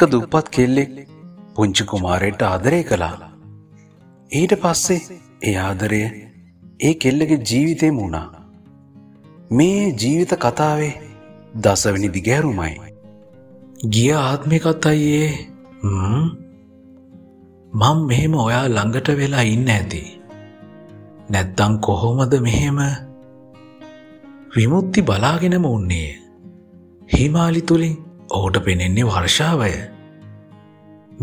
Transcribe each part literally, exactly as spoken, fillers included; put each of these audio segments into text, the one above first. ටික දුප්පත් කෙල්ලෙක් පුංචි කුමාරයට ආදරය කළා. ඊට පස්සේ ඒ ආදරය ඒ කෙල්ලගේ ජීවිතේම වුණා. මේ ජීවිත කතාවේ දසවෙනි දිගහැරුමයි. ගිය ආත්මිකත් අයියේ මම මෙහෙම ඔයා ළඟට වෙලා ඉන්න ඇති. නැත්තම් කොහොමද මෙහෙම විමුක්ති බලාගෙනම උන්නේ? හිමාලි තුලින් ඔහුට පෙනෙන්නේ වර්ෂාවය.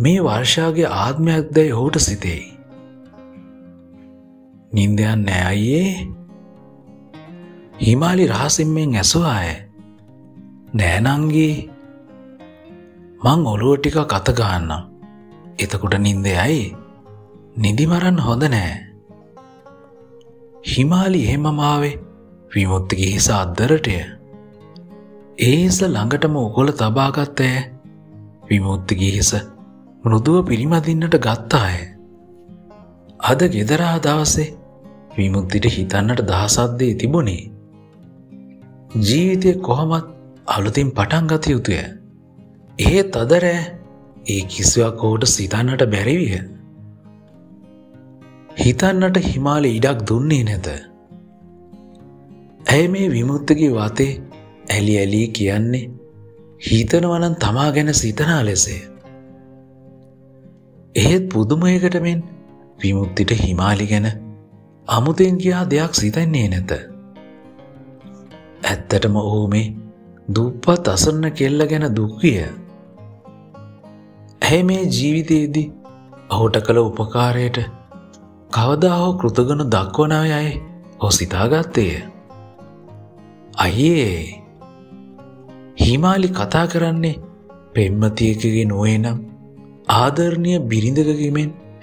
මේ වර්ෂාගේ ආත්මයක් දැයි ඔහුට සිතෙයි. නින්ද යන්නේ නෑ අයියේ. හිමාලි රහසින්මෙන් ඇසුවාය. නෑ නංගී, මං ඔළුව ටිකක් අත ගන්නම්. එතකොට නින්ද යයි. නිදි මරන්න හොඳ නෑ. හිමාලි එහෙමම ආවේ විමුක්තිගේ හිස අද්දරටය. ඒ හිස ළඟටම උගල තබාගත් ඇය විමුක්තිගේ හිස මෘදුව පිළිමදින්නට ගත්තාය. අද ගෙදර ආ දවසේ විමුක්තිට හිතන්නට දහසක් දේ තිබුණේ. ජීවිතේ කොහොමත් අලුතින් පටන් ගත යුතුය. ඒත් අද රෑ ඒ කිසිවක් ඔහුට සිතන්නට බැරි විය. හිතන්නට හිමාලේ ඉඩක් දුන්නේ නැත. ඇය මේ විමුක්තිගේ වාතේ ඇලි ඇලි කියන්නේ හිතනවා නම් තමා ගැන සිතනා ලෙසය. එහෙත් පුදුමයකට මෙන් විමුක්තිට හිමාලි ගැන අමුතෙන් කියා දෙයක් සිතන්නේ නැත. ඇත්තටම ඔහු මේ දුප්පත් අසරණ කෙල්ල ගැන දුක් විය. ඇය මේ ජීවිතයේදී ඔහුට කළ උපකාරයට කවදා හෝ කෘතගුණ දක්වන අයයි ඔහු සිතාගත්තේය. අයියේ, හිමාලි කතා කරන්නේ පෙම්මතියකගේ නොවේ නම් ආදරණීය බිරිඳකගෙන්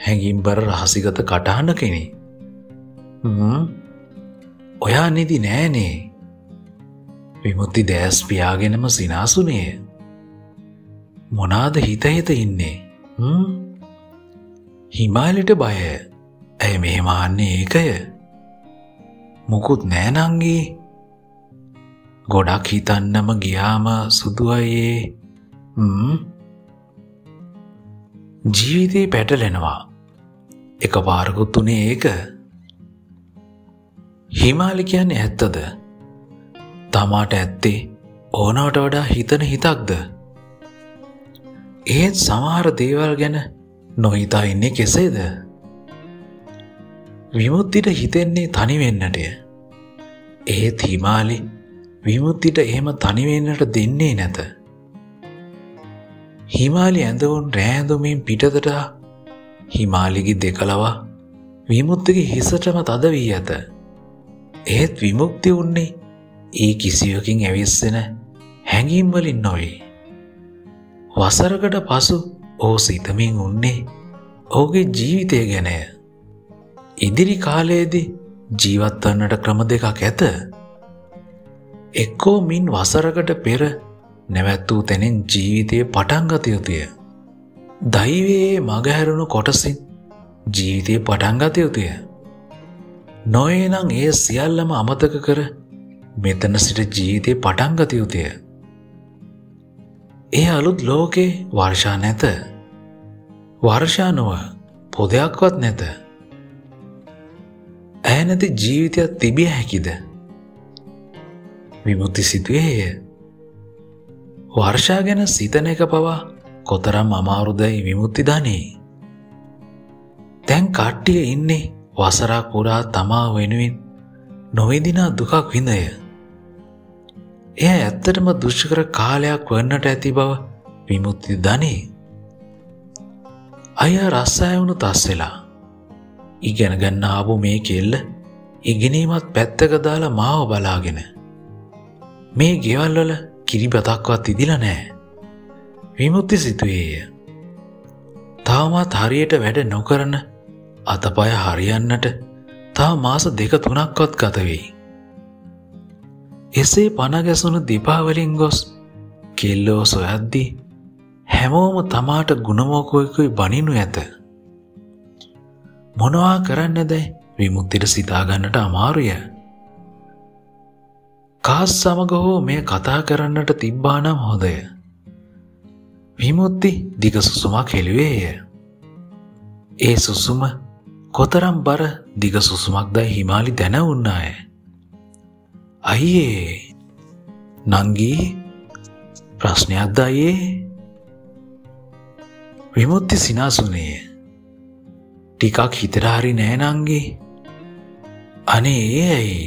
හැඟීම්බර රහසිගත කටහඬ කෙනේ. හ්ම් ඔයා නිදි නෑනේ. විමුක්ති දැස් පියාගෙනම සිනාසුනේය. මොනාද හිත හිත ඉන්නේ? හ්ම් හිමාලිට බයය. ඇය මෙහෙම ආන්නේ ඒකය. මුකුත් නෑ නංගී. ගොඩක් හිතන්නම ගියාම සුදු අයේ හ්ම් ජීවිතේ පැටලෙනවා. එකපාරකුත් උනේ ඒක. හිමාලි කියන්නේ ඇත්තද? තමාට ඇත්තේ ඕනවට වඩා හිතන හිතක්ද? ඒත් සමහර දේවල් ගැන නොහිතා ඉන්නේ කෙසේද? විමුක්තිට හිතෙන්නේ තනිවෙන්නටය. ඒත් හිමාලි විමුක්තිට එහෙම තනිවෙන්නට දෙන්නේ නැත. හිමාලි ඇඳවුන් රෑඳුමින් පිටතට හිමාලිගේ දෙකලවා විමුක්තිගේ හිසටම තද වී ඇත. ඒත් විමුක්ති උන්නේ ඒ කිසියකින් ඇවිස්සෙන හැඟීම්වලින් නොවේ. වසරකට පසු ඔහු සිතමින් උන්නේ ඔහුගේ ජීවිතය ගැනය. ඉදිරි කාලයේදී ජීවත් වන්නට ක්‍රම දෙකක් ඇත. එක්කෝ මින් වසරකට පෙර නැවැත් වූ තැනින් ජීවිතය පටන් ගත යුතුය. දෛවයේ මගහැරුණු කොටසින් ජීවිතය පටන් ගත යුතුය. නොවේ නම් ඒ සියල්ලම අමතක කර මෙතන සිට ජීවිතය පටන් ගත යුතුය. ඒ අලුත් ලෝකේ වර්ෂා නැත. වර්ෂා නොව පොදයක්වත් නැත. ඇය නැති ජීවිතයක් තිබිය හැකිද? විමුක්ති සිතුවේය. වර්ෂා ගැන සිතන එක පවා කොතරම් අමාරුදයි විමුක්ති දනී. දැන් කට්ටිය ඉන්නේ වසරක් පුරා තමා වෙනුවෙන් නොවිඳිනා දුකක් විඳය. එය ඇත්තටම දුෂ්කර කාලයක් වන්නට ඇති බව විමුක්ති දනී. අය රස්සායවුණු තස්සෙලා ඉගෙන ගන්න ආපු මේ කෙල්ල ඉගෙනීමත් පැත්තක දාලා මාව බලාගෙන. මේ ගෙවල් වල කිරිබතක්වත් ඉදිලා නැහැ. විමුක්ති සිතුවේය. තාමත් හරියට වැඩ නොකරන, අතපය හරියන්නට තව මාස දෙක තුනක්වත් ගත වෙයි. එසේ පණ ගැසුණු දීපාවලින් ගොස් කෙල්ලෝ සොයද්දී හැමෝම තමාට ගුණමෝකෝයිකුයි බනිනු ඇත. මොනවා කරන්නදැයි විමුක්තිට සිතාගන්නට අමාරුය. කාස් සමග හෝ මේ කතා කරන්නට තිබ්බානම් හොඳය. ವಿಮುಕ್ತಿ ದಿಗ ಸುಸುಮ ಖೇಲುವೆಯ ಏ ಸುಸುಮ කොතරම් බර දිග සුසුමක්දයි හිමාලි දැන උන්නාය. අයියේ නංගී ප්‍රශ්නයක්ද අයියේ? විමුක්ති සිනාසුනේ. ටිකක් හිතට හරි නෑ නංගී. අනේ ඒ ඇයි?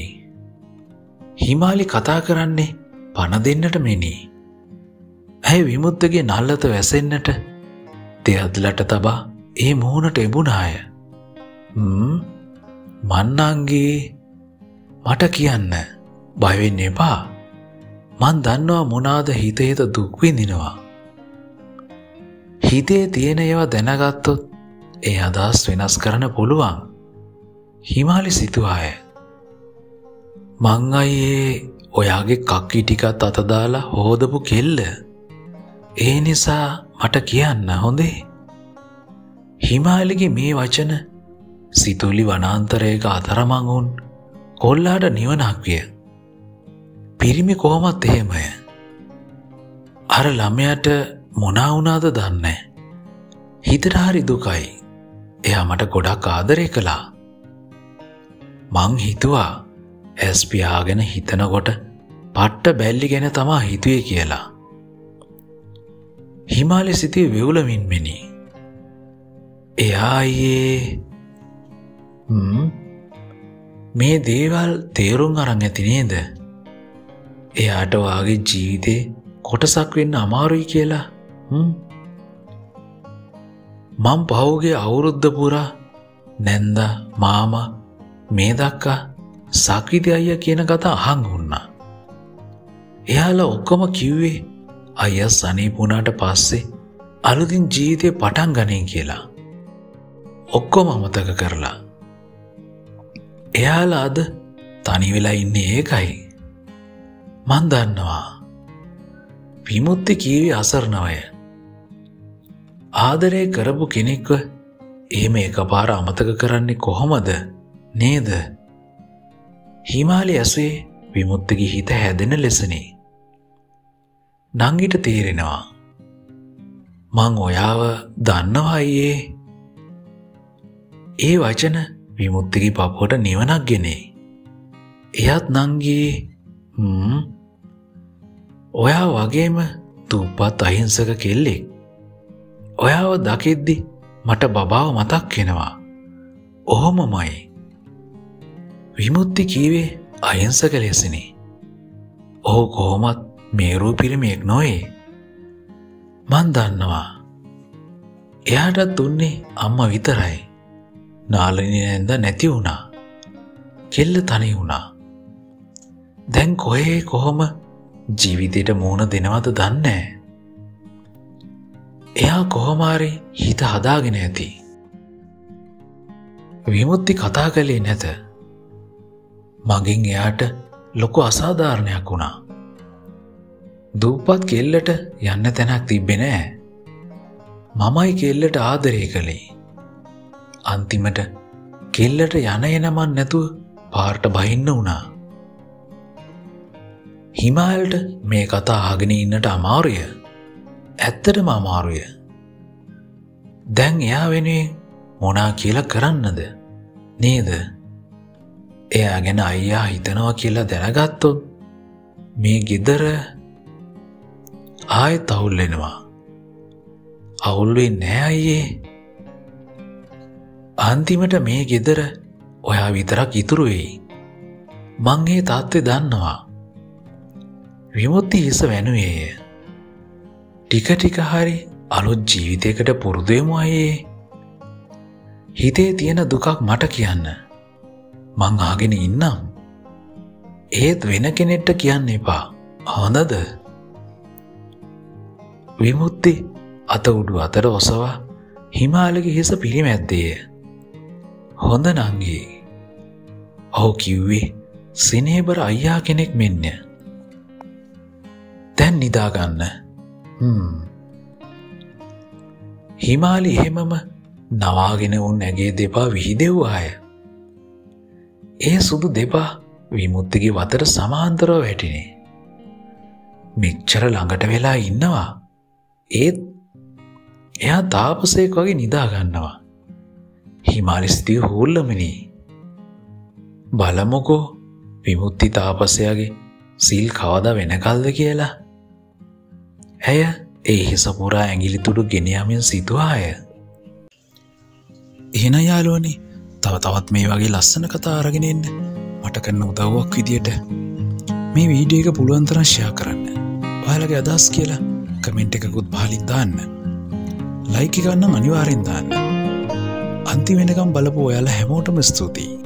හිමාලි කතා කරන්නේ පණ දෙන්නට මෙනි. ඇයි විමුක්තගේ නල්ලත වැසෙන්නට දෙයද්ලට තබා ඒ මූණට එබුණාය. හ්ම් මන්නංගේ මට කියන්න බය වෙන්න එපා. මන් දන්නවා මොනාද හිතේත දුක් විඳිනවා. හිතේ තියෙන ඒවා දැනගත්තොත් ඒ අදහස් වෙනස් කරන්න පුළුවන්. හිමාලි සිතුවාය. මං අයියේ ඔයාගේ කක්කි ටිකත් අත දාලා හොදපු කෙල්ල. ඒ නිසා මට කියන්න හොඳේ. හිමාලිගේ මේ වචන සිතුලි වනාන්තරයක අතරමඟුන් කොල්ලාට නිවනක් විය. පිරිමි කොහොමත් එහෙමය. අර ළමයට මොනා වුණාද දන්නේ. හිතට හරි දුකයි. එයා මට ගොඩක් ආදරය කළා. මං හිතුවා ඇස් පියාගෙන හිතනකොට පට්ට බැල්ලි ගැන තමා හිතුවේ කියලා. හිමාලි සිතේ වෙවුලමින් මෙනි. එයා යේ මේ දේවල් තේරුම් අරන් ඇති නේද? එයාට වාගේ ජීවිතේ කොටසක් වෙන්න අමාරුයි කියලා. මම පහුගිය අවුරුද්ද පුරා නැන්දා මාමා මේ දක්වා සක්විති අයියා කියන කතා අහන් වුණා. එයාලා ඔක්කොම කිව්වේ අයියා සනීප වුණාට පස්සේ අලුතින් ජීවිතේ පටන් ගන්නේ කියලා. ඔක්කොම අමතක කරලා එයාලා අද තනි වෙලා ඉන්නේ ඒකයි. මන් දන්නවා විමුක්ති කීවි අසරණවය. ආදරය කරපු කෙනෙක්ව එහෙම එකපාර අමතක කරන්නේ කොහොමද නේද? හිමාලි ඇසේ විමුක්තිගේ හිත හැදෙන ලෙසනි. නංගිට තේරෙනවා මං ඔයාව දන්නවා අයියේ. ඒ වචන විමුක්තිගේ පපුවට නිවනක් ගෙනේ. එයත් නංගී ඔයා වගේම තුප්පත් අහිංසක කෙල්ලෙක්. ඔයාව දකිද්දි මට බබාව මතක් වෙනවා. ඔහොමමයි විමුක්ති කීවේ අහිංසක ලෙසනි. ඔහු කොහොමත් මේරු පිරිමියෙක් නොවේ. මන් දන්නවා එයාටත් දුන්නේ අම්මා විතරයි. නාලනි නැන්ද නැති වුණා. කෙල්ල තනි වුණා. දැන් කොහේ කොහොම ජීවිතයට මූණ දෙනවද දන්නේ. එයා කොහොම හරි හිත හදාගෙන ඇති. විමුක්ති කතා කළේ නැත. මගෙන් එයාට ලොකු අසාධාරණයක් වුණා. දුප්පත් කෙල්ලට යන්න තැනක් තිබ්බේ නෑ. මමයි කෙල්ලට ආදරය කළේ. අන්තිමට කෙල්ලට යන එනමන් නැතුව පාරට බහින්න වුණා. හිමාලට මේ කතා අහගෙන ඉන්නට අමාරුය. ඇත්තටම අමාරුය. දැන් එයා වෙනුවෙන් මොනා කියලා කරන්නද නේද? එයා ගැන අයියා හිතනවා කියලා දැනගත්තොත් මේ ගෙදර ආයෙත් අවුල් වෙනවා. අවුල් වෙන්නේ නෑ අයියේ. අන්තිමට මේ ගෙදර ඔයා විතරක් ඉතුරු වෙයි. මං ඒ තාත්තේ දන්නවා. විමුක්ති හිස වැනුවේය. ටික ටික හරි අලුත් ජීවිතයකට පුරුදු වෙමු අයියේ. හිතේ තියෙන දුකක් මට කියන්න. මං ආගෙන ඉන්නම්. ඒත් වෙන කෙනෙක්ට කියන්න එපා. හොඳද? විමුක්ති අත උඩු අතට ඔසවා හිමාලගේ හිස පිළිමැද්දේය. හොඳ නංගී. ඔහු කිව්වේ සිනේබර අයියා කෙනෙක් මෙන්න. දැන් නිදාගන්න. හ්ම්. හිමාලි එහෙමම නවාගෙන උන් ඇගේ දෙපා විහිදෙව්වාය. ඒ සුදු දෙපා විමුක්තිගේ වතට සමාන්තරව වැටිනේ. මෙච්චර ළඟට වෙලා ඉන්නවා. ඒත් එයා තාපසයෙක් වගේ නිදා ගන්නවා. හිමාරිස්තිය හූල්ලමනි. බලමුකෝ විමුක්ති තාපසයාගේ සිල් කවදා වෙනකල්ද කියලා. ඇය ඒ හිස පුරා ඇඟිලි තුඩු ගෙන යමින් සිටුවාය. එහෙනම් යාළුවනි, තව තවත් මේ වගේ ලස්සන කතා අරගෙන එන්න මට කරන උදව්වක් විදියට මේ වීඩියෝ එක පුළුවන් තරම් ෂෙයා කරන්න. ඔයාලගේ අදහස් කියලා කමෙන්ට් එකකුත් පහලින් දාන්න. ලයික් එකක් නම් අනිවාර්යෙන් දාන්න. අන්තිම වෙනකම් බලපු ඔයාලා හැමෝටම ස්තුතියි.